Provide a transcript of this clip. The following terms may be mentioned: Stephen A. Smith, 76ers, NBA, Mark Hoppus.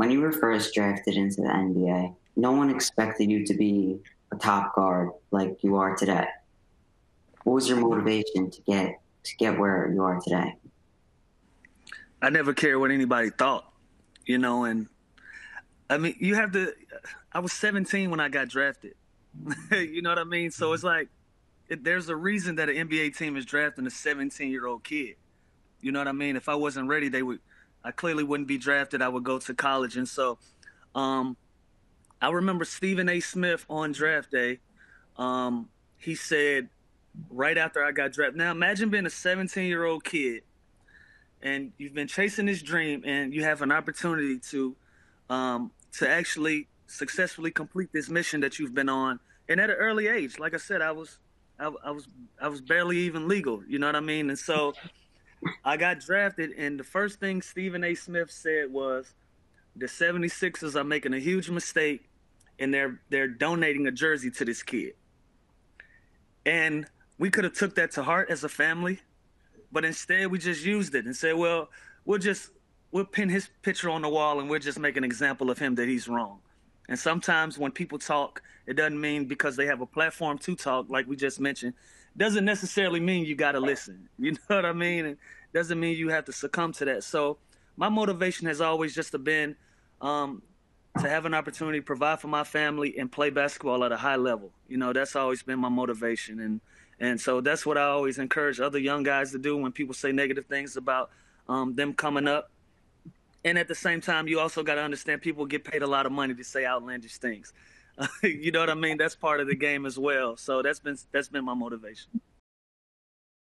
when you were first drafted into the NBA, no one expected you to be a top guard like you are today. What was your motivation to get where you are today? I never cared what anybody thought, you know, and I mean, you have to, I was 17 when I got drafted, you know what I mean? So it's like, there's a reason that an NBA team is drafting a 17-year-old kid. You know what I mean? If I wasn't ready, I clearly wouldn't be drafted. I would go to college. And so I remember Stephen A. Smith on draft day. He said right after I got drafted, now imagine being a 17-year-old kid and you've been chasing this dream and you have an opportunity to actually successfully complete this mission that you've been on. And at an early age, like I said, I was barely even legal. You know what I mean? And so I got drafted, and the first thing Stephen A. Smith said was, the 76ers are making a huge mistake, and they're donating a jersey to this kid. And we could have took that to heart as a family, but instead we just used it and said, well, we'll pin his picture on the wall, and we'll just make an example of him that he's wrong. And sometimes when people talk, it doesn't mean because they have a platform to talk, like we just mentioned, doesn't necessarily mean you got to listen. You know what I mean? It doesn't mean you have to succumb to that. So my motivation has always just been to have an opportunity to provide for my family and play basketball at a high level. You know, that's always been my motivation. And so that's what I always encourage other young guys to do when people say negative things about them coming up. And at the same time, you also got to understand people get paid a lot of money to say outlandish things. You know what I mean? That's part of the game as well. So that's been my motivation.